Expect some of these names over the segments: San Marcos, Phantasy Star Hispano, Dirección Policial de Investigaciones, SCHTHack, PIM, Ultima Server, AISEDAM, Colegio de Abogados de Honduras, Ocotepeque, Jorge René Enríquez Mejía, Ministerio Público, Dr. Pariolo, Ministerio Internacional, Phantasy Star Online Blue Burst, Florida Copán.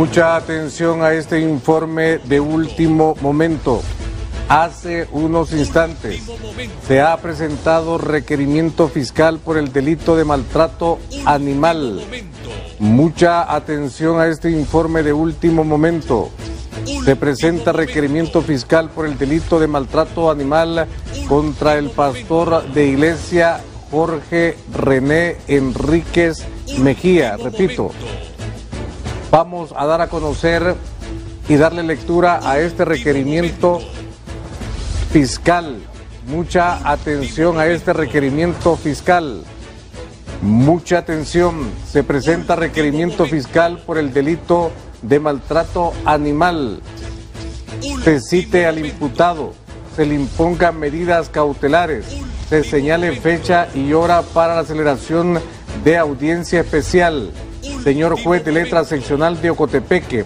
Mucha atención a este informe de último momento. Hace unos instantes se ha presentado requerimiento fiscal por el delito de maltrato animal. Mucha atención a este informe de último momento. Se presenta requerimiento fiscal por el delito de maltrato animal contra el pastor de iglesia Jorge René Enríquez Mejía. Repito, vamos a dar a conocer y darle lectura a este requerimiento fiscal. Mucha atención a este requerimiento fiscal. Mucha atención, se presenta requerimiento fiscal por el delito de maltrato animal. Se cite al imputado, se le impongan medidas cautelares, se señale fecha y hora para la celebración de audiencia especial. Señor juez de letra seccional de Ocotepeque,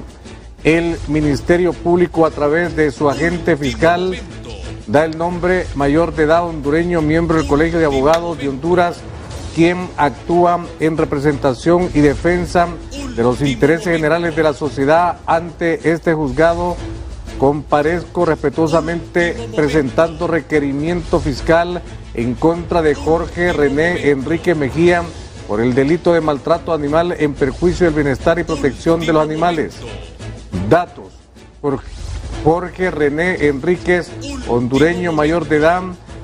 el Ministerio Público a través de su agente fiscal da el nombre mayor de edad hondureño, miembro del Colegio de Abogados de Honduras, quien actúa en representación y defensa de los intereses generales de la sociedad ante este juzgado. Comparezco respetuosamente presentando requerimiento fiscal en contra de Jorge René Enríquez Mejía por el delito de maltrato animal en perjuicio del bienestar y protección de los animales. Datos: Jorge René Enríquez, hondureño mayor de edad,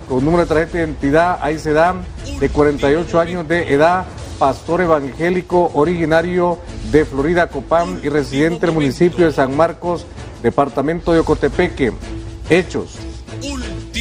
con número de tarjeta de identidad AISEDAM, de 48 años de edad, pastor evangélico originario de Florida Copán y residente del municipio de San Marcos, departamento de Ocotepeque. Hechos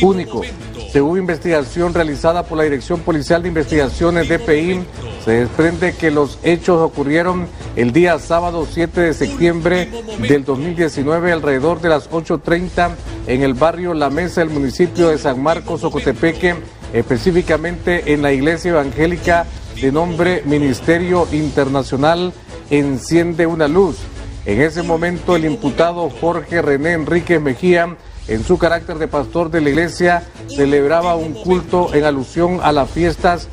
únicos. Según investigación realizada por la Dirección Policial de Investigaciones de PIM, se desprende que los hechos ocurrieron el día sábado 7 de septiembre del 2019 alrededor de las 8:30 en el barrio La Mesa del municipio de San Marcos, Ocotepeque, específicamente en la iglesia evangélica de nombre Ministerio Internacional Enciende una Luz. En ese momento el imputado Jorge René Enríquez Mejía, en su carácter de pastor de la iglesia, celebraba un culto en alusión a las fiestas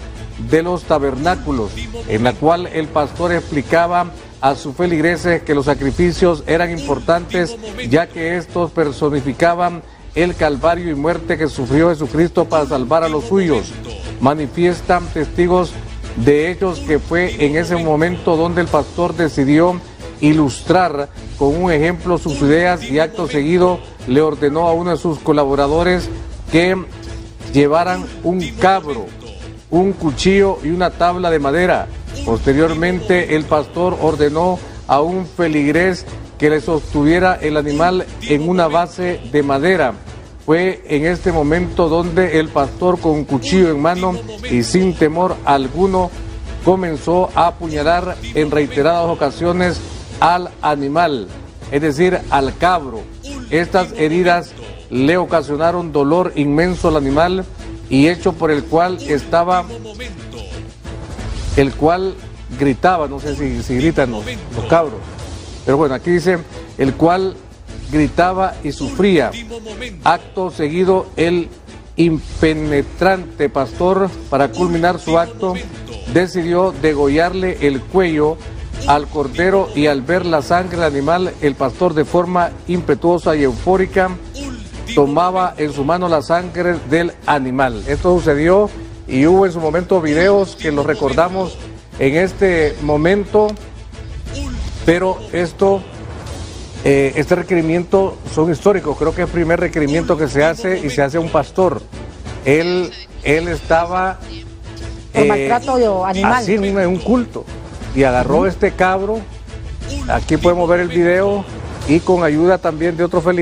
de los tabernáculos, en la cual el pastor explicaba a sus feligreses que los sacrificios eran importantes, ya que estos personificaban el calvario y muerte que sufrió Jesucristo para salvar a los suyos. Manifiestan testigos de hechos que fue en ese momento donde el pastor decidió ilustrar con un ejemplo sus ideas y acto seguido le ordenó a uno de sus colaboradores que llevaran un cabro, un cuchillo y una tabla de madera. Posteriormente el pastor ordenó a un feligrés que le sostuviera el animal en una base de madera. Fue en este momento donde el pastor, con un cuchillo en mano y sin temor alguno, comenzó a apuñalar en reiteradas ocasiones al animal, es decir, al cabro. Estas heridas le ocasionaron dolor inmenso al animal, y hecho por el cual gritaba, no sé si gritan los cabros, pero bueno, aquí dice, el cual gritaba y sufría. Acto seguido, el impenetrante pastor, para culminar su acto, decidió degollarle el cuello al cordero, y al ver la sangre del animal, el pastor, de forma impetuosa y eufórica, tomaba en su mano la sangre del animal. Esto sucedió y hubo en su momento videos que los recordamos en este momento, pero este requerimiento son históricos. Creo que es el primer requerimiento que se hace, y se hace a un pastor. Él estaba por maltrato animal, así en un culto, y agarró este cabro. Aquí podemos ver el video, y con ayuda también de otro feliz